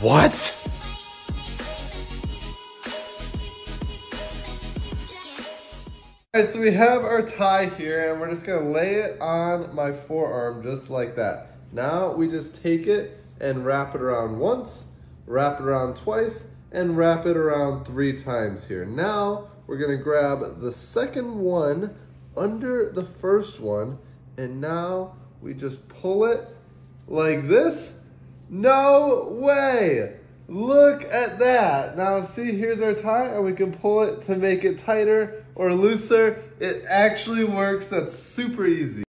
What? Alright, so we have our tie here and we're just gonna lay it on my forearm just like that. Now we just take it and wrap it around once, wrap it around twice, and wrap it around 3 times here. Now we're gonna grab the second one under the first one, and now we just pull it like this. No way! Look at that. Now see, here's our tie, and we can pull it to make it tighter or looser. It actually works. That's super easy.